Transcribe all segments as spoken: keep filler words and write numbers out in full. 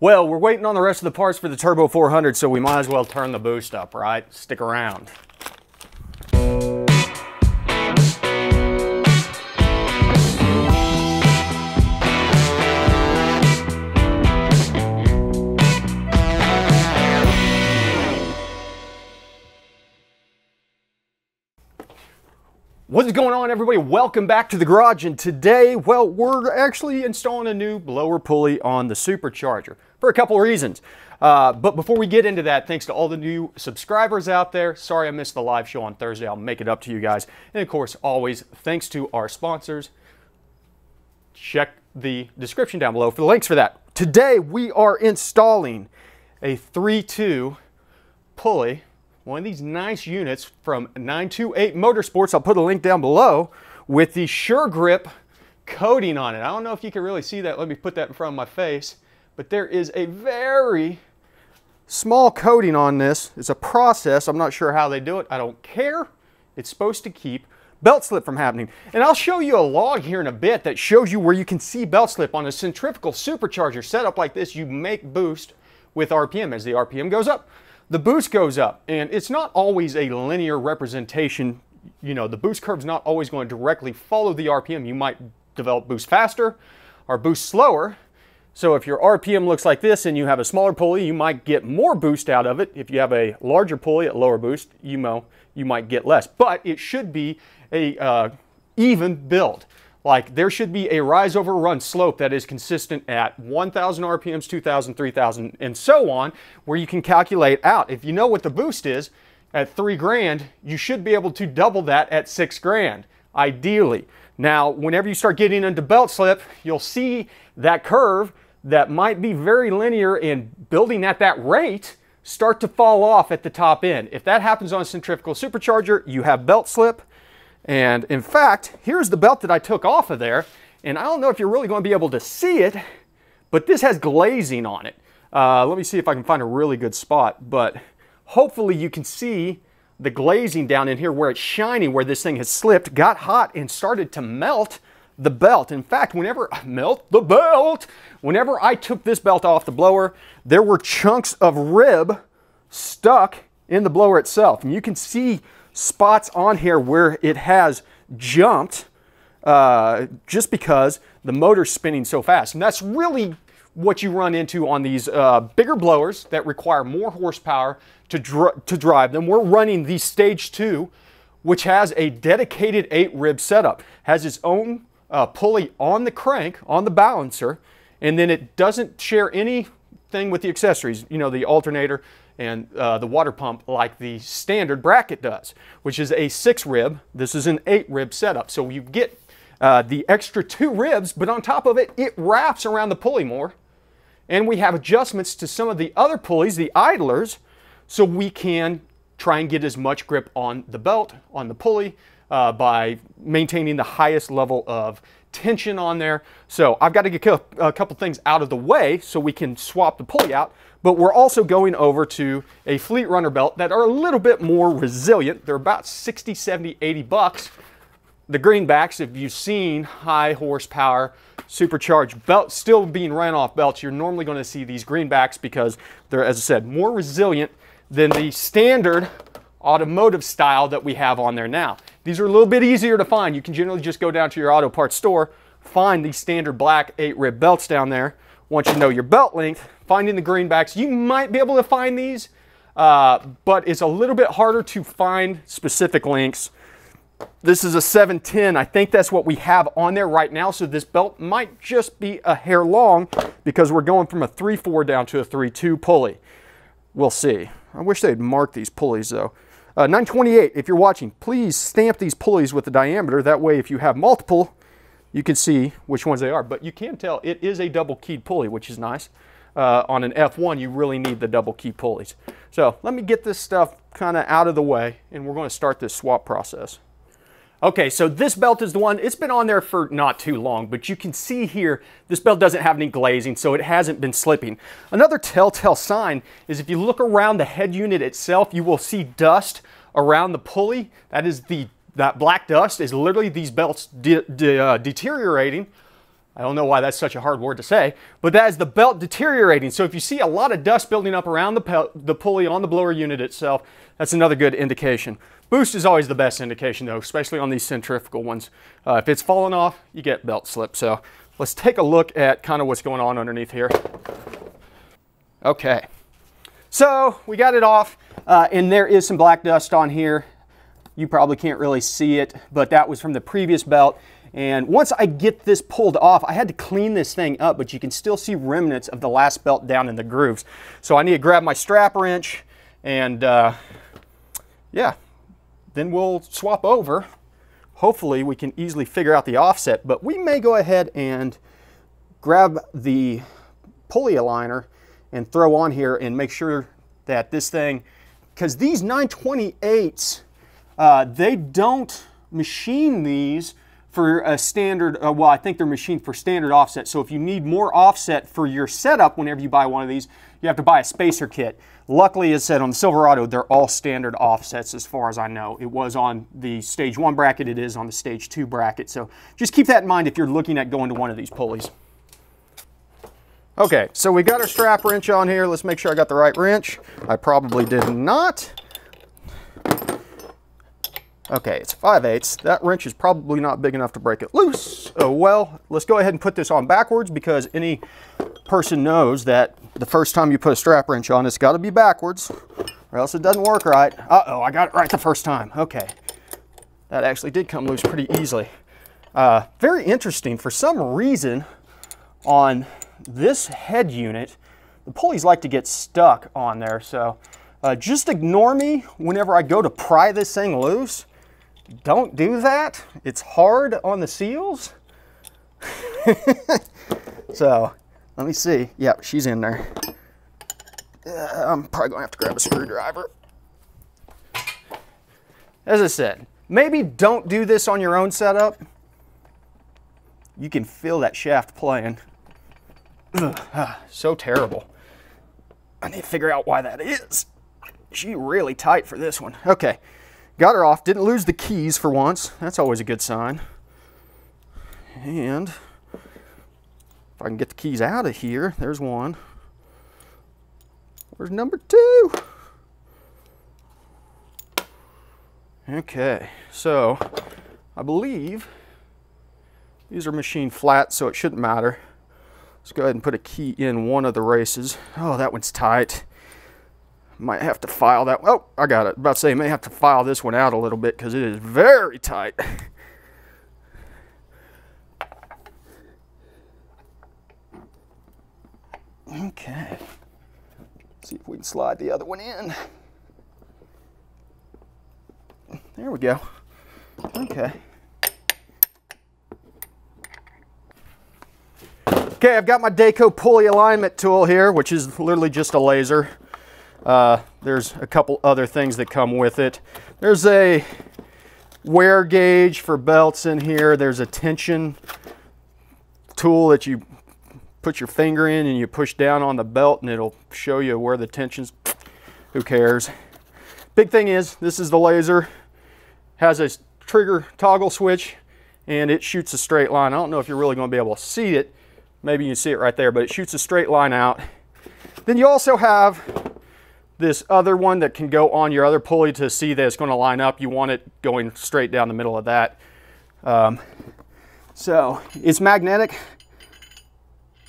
Well, we're waiting on the rest of the parts for the Turbo four hundred, so we might as well turn the boost up, right? Stick around. What's going on, everybody? Welcome back to the garage, and today, well, we're actually installing a new blower pulley on the supercharger for a couple of reasons. Uh, but before we get into that, thanks to all the new subscribers out there. Sorry I missed the live show on Thursday. I'll make it up to you guys. And of course, always thanks to our sponsors. Check the description down below for the links for that. Today, we are installing a three two pulley, one of these nice units from nine two eight Motorsports. I'll put a link down below with the SureGrip coating on it. I don't know if you can really see that. Let me put that in front of my face. But there is a very small coating on this. It's a process. I'm not sure how they do it. I don't care. It's supposed to keep belt slip from happening. And I'll show you a log here in a bit that shows you where you can see belt slip. On a centrifugal supercharger setup like this, you make boost with R P M. As the R P M goes up, the boost goes up, and it's not always a linear representation. You know, the boost curve's not always going to directly follow the R P M. You might develop boost faster or boost slower. So if your R P M looks like this and you have a smaller pulley, you might get more boost out of it. If you have a larger pulley at lower boost, you know, you might get less. But it should be a uh, even build. Like, there should be a rise over run slope that is consistent at one thousand R P Ms, two thousand, three thousand, and so on, where you can calculate out. If you know what the boost is at three grand, you should be able to double that at six grand, ideally. Now, whenever you start getting into belt slip, you'll see that curve that might be very linear and building at that rate start to fall off at the top end. If that happens on a centrifugal supercharger, you have belt slip. And in fact, here's the belt that I took off of there, and I don't know if you're really going to be able to see it, but this has glazing on it. Uh, let me see if I can find a really good spot, but hopefully you can see the glazing down in here where it's shiny, where this thing has slipped, got hot, and started to melt the belt. In fact, whenever I melt the belt, whenever I took this belt off the blower, there were chunks of rib stuck in the blower itself, and you can see spots on here where it has jumped uh, just because the motor's spinning so fast. And that's really what you run into on these uh, bigger blowers that require more horsepower to, dr to drive them. We're running the Stage two, which has a dedicated eight rib setup, has its own uh, pulley on the crank, on the balancer, and then it doesn't share anything with the accessories, you know, the alternator, and uh, the water pump like the standard bracket does, which is a six rib. This is an eight rib setup. So you get uh, the extra two ribs, but on top of it, it wraps around the pulley more. And we have adjustments to some of the other pulleys, the idlers, so we can try and get as much grip on the belt, on the pulley, uh, by maintaining the highest level of tension on there. So I've got to get a couple things out of the way so we can swap the pulley out, but we're also going over to a Fleet Runner belt that are a little bit more resilient. They're about sixty, seventy, eighty bucks. The greenbacks, if you've seen high horsepower supercharged belts still being ran off belts, you're normally going to see these greenbacks because they're, as I said, more resilient than the standard automotive style that we have on there now. These are a little bit easier to find. You can generally just go down to your auto parts store, find these standard black eight rib belts down there. Once you know your belt length, finding the greenbacks, you might be able to find these, uh, but it's a little bit harder to find specific links. This is a seven ten. I think that's what we have on there right now, so this belt might just be a hair long because we're going from a three four down to a three two pulley. We'll see. I wish they'd mark these pulleys, though. Uh, nine twenty-eight, if you're watching, please stamp these pulleys with the diameter. That way, if you have multiple, you can see which ones they are. But you can tell it is a double-keyed pulley, which is nice. Uh, on an F one, you really need the double-key pulleys. So let me get this stuff kind of out of the way, and we're going to start this swap process. Okay, so this belt is the one. It's been on there for not too long, but you can see here, this belt doesn't have any glazing, so it hasn't been slipping. Another telltale sign is if you look around the head unit itself, you will see dust around the pulley. That is the, that black dust is literally these belts de de uh, deteriorating I don't know why that's such a hard word to say, but that is the belt deteriorating. So if you see a lot of dust building up around the, the pulley on the blower unit itself, that's another good indication. Boost is always the best indication though, especially on these centrifugal ones. Uh, if it's falling off, you get belt slip. So let's take a look at kind of what's going on underneath here. Okay, so we got it off uh, and there is some black dust on here. You probably can't really see it, but that was from the previous belt. And once I get this pulled off, I had to clean this thing up, but you can still see remnants of the last belt down in the grooves. So I need to grab my strap wrench and uh, yeah, then we'll swap over. Hopefully we can easily figure out the offset, but we may go ahead and grab the pulley aligner and throw on here and make sure that this thing, because these nine twenty-eights, uh, they don't machine these for a standard, uh, well, I think they're machined for standard offset. So if you need more offset for your setup, whenever you buy one of these, you have to buy a spacer kit. Luckily, as said on the Silverado, they're all standard offsets as far as I know. It was on the stage one bracket, it is on the stage two bracket. So just keep that in mind if you're looking at going to one of these pulleys. Okay, so we got our strap wrench on here. Let's make sure I got the right wrench. I probably did not. Okay, it's five eighths. That wrench is probably not big enough to break it loose. Oh well, let's go ahead and put this on backwards because any person knows that the first time you put a strap wrench on, it's got to be backwards or else it doesn't work right. Uh-oh, I got it right the first time. Okay, that actually did come loose pretty easily. Uh, very interesting. For some reason on this head unit, the pulleys like to get stuck on there. So uh, just ignore me whenever I go to pry this thing loose. Don't do that. It's hard on the seals. So let me see. Yep, she's in there. Uh, I'm probably gonna have to grab a screwdriver. As I said, maybe don't do this on your own setup. You can feel that shaft playing. Ugh, ah, so terrible. I need to figure out why that is. She's really tight for this one. Okay. Got her off, didn't lose the keys for once. That's always a good sign. And if I can get the keys out of here, there's one. Where's number two? Okay, so I believe these are machined flat, so it shouldn't matter. Let's go ahead and put a key in one of the races. Oh, that one's tight. Might have to file that. Oh, I got it. About to say, may have to file this one out a little bit because it is very tight. Okay. Let's see if we can slide the other one in. There we go. Okay. Okay, I've got my Deko pulley alignment tool here, which is literally just a laser. Uh, there's a couple other things that come with it. There's a wear gauge for belts in here. There's a tension tool that you put your finger in and you push down on the belt and it'll show you where the tension's. Who cares? Big thing is, this is the laser. Has a trigger toggle switch and it shoots a straight line. I don't know if you're really going to be able to see it. Maybe you can see it right there, but it shoots a straight line out. Then you also have this other one that can go on your other pulley to see that it's going to line up. You want it going straight down the middle of that. Um, so it's magnetic,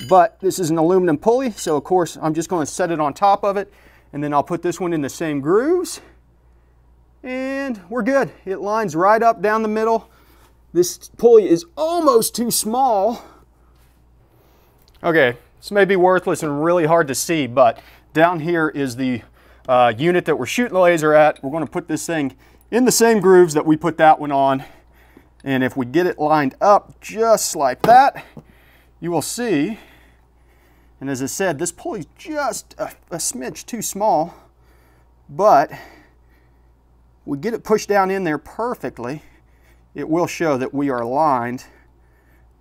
but this is an aluminum pulley. So of course I'm just going to set it on top of it and then I'll put this one in the same grooves and we're good. It lines right up down the middle. This pulley is almost too small. Okay, this may be worthless and really hard to see, but down here is the Uh, unit that we're shooting the laser at. We're going to put this thing in the same grooves that we put that one on, and if we get it lined up just like that, you will see. And as I said, this pulley's just a, a smidge too small, but we get it pushed down in there perfectly. It will show that we are lined.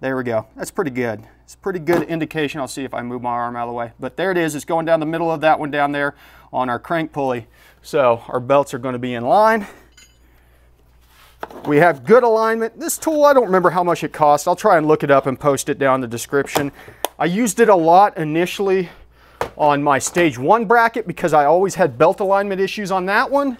There we go. That's pretty good. It's a pretty good indication. I'll see if I move my arm out of the way. But there it is. It's going down the middle of that one down there on our crank pulley. So our belts are going to be in line. We have good alignment. This tool, I don't remember how much it cost. I'll try and look it up and post it down in the description. I used it a lot initially on my stage one bracket because I always had belt alignment issues on that one.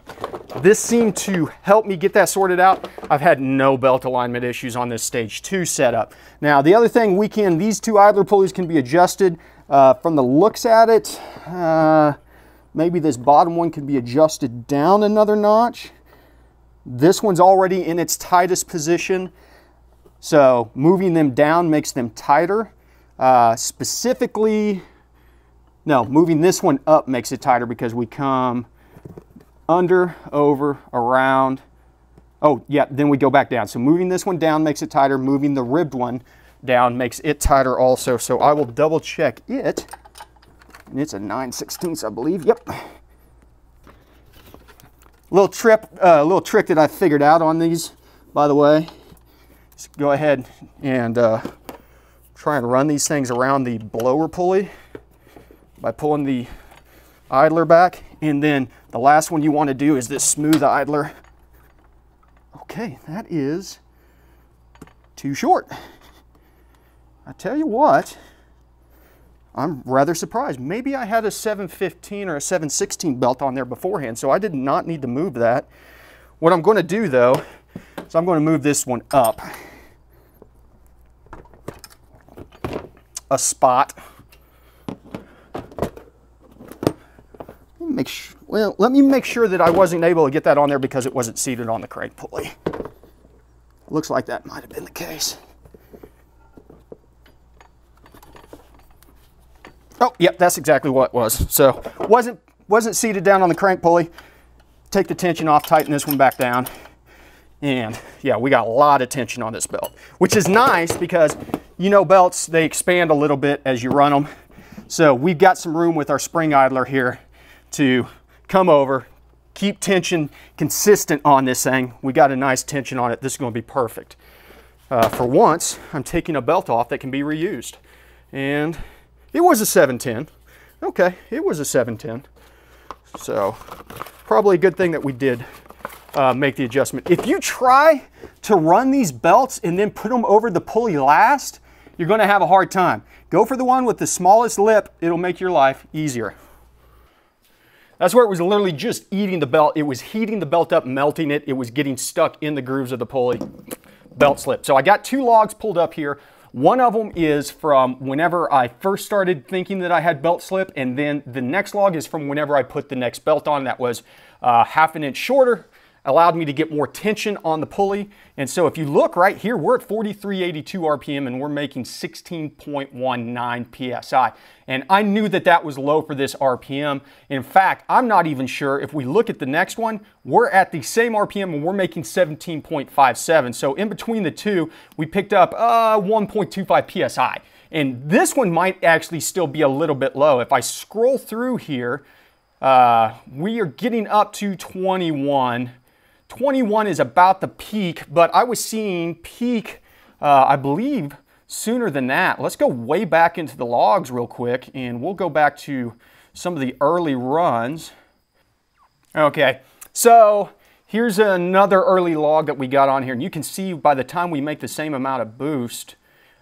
This seemed to help me get that sorted out. I've had no belt alignment issues on this stage two setup. Now, the other thing we can, these two idler pulleys can be adjusted uh, from the looks at it. Uh, maybe this bottom one can be adjusted down another notch. This one's already in its tightest position, so moving them down makes them tighter. Uh, specifically, no, moving this one up makes it tighter because we come under, over, around. Oh, yeah, then we go back down. So moving this one down makes it tighter. Moving the ribbed one down makes it tighter also. So I will double check it. And it's a nine sixteenths, I believe. Yep. Little trip, a uh, little trick that I figured out on these, by the way. Just go ahead and uh, try and run these things around the blower pulley by pulling the idler back. And then the last one you want to do is this smooth idler. Okay, that is too short. I tell you what, I'm rather surprised. Maybe I had a seven fifteen or a seven sixteen belt on there beforehand, so I did not need to move that. What I'm going to do, though, is I'm going to move this one up a spot. Make sure, well, let me make sure that I wasn't able to get that on there because it wasn't seated on the crane pulley. Looks like that might have been the case. Oh, yep, that's exactly what it was. So wasn't wasn't seated down on the crank pulley. Take the tension off, tighten this one back down. And yeah, we got a lot of tension on this belt, which is nice because, you know, belts, they expand a little bit as you run them. So we've got some room with our spring idler here to come over, keep tension consistent on this thing. We got a nice tension on it. This is going to be perfect. Uh, for once, I'm taking a belt off that can be reused. And it was a seven ten. Okay, it was a seven ten. So probably a good thing that we did uh, make the adjustment. If you try to run these belts and then put them over the pulley last, you're going to have a hard time. Go for the one with the smallest lip. It'll make your life easier. That's where it was literally just eating the belt. It was heating the belt up, melting it. It was getting stuck in the grooves of the pulley. Belt slip. So I got two logs pulled up here. One of them is from whenever I first started thinking that I had belt slip, and then the next log is from whenever I put the next belt on. That was uh, half an inch shorter, allowed me to get more tension on the pulley. And so if you look right here, we're at forty-three eighty-two R P M and we're making sixteen point one nine P S I. And I knew that that was low for this R P M. In fact, I'm not even sure if we look at the next one, we're at the same R P M and we're making seventeen point five seven. So in between the two, we picked up uh, one point two five P S I. And this one might actually still be a little bit low. If I scroll through here, uh, we are getting up to twenty-one. twenty-one is about the peak, but I was seeing peak, uh, I believe, sooner than that. Let's go way back into the logs real quick, and we'll go back to some of the early runs. Okay, so here's another early log that we got on here, and you can see by the time we make the same amount of boost,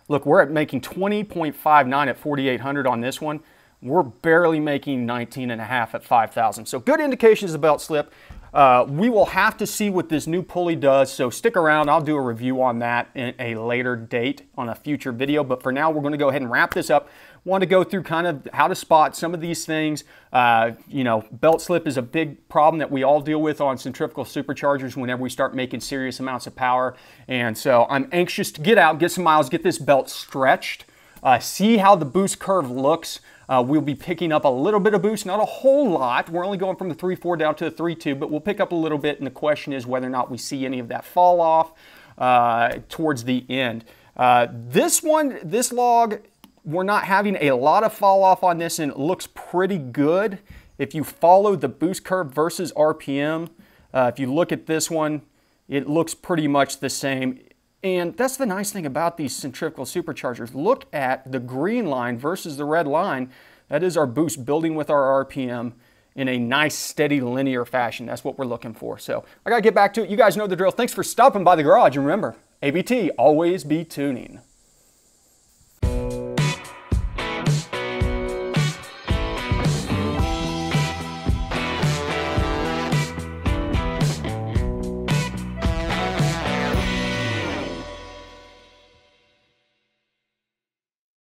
look, we're at making twenty point five nine at forty-eight hundred on this one. We're barely making nineteen and a half at five thousand. So good indications of belt slip. Uh, we will have to see what this new pulley does, so stick around. I'll do a review on that in a later date on a future video, but for now, we're going to go ahead and wrap this up. Want to go through kind of how to spot some of these things. Uh, you know, belt slip is a big problem that we all deal with on centrifugal superchargers whenever we start making serious amounts of power, and so I'm anxious to get out, get some miles, get this belt stretched, uh, see how the boost curve looks. Uh, we'll be picking up a little bit of boost, not a whole lot. We're only going from the three four down to the three two, but we'll pick up a little bit, and the question is whether or not we see any of that fall off uh, towards the end. Uh, this one, this log, we're not having a lot of fall off on this, and it looks pretty good. If you follow the boost curve versus R P M, uh, if you look at this one, it looks pretty much the same. And that's the nice thing about these centrifugal superchargers. Look at the green line versus the red line. That is our boost building with our R P M. in a nice, steady, linear fashion. That's what we're looking for. So I got to get back to it. You guys know the drill. Thanks for stopping by the garage. And remember, A B T, always be tuning.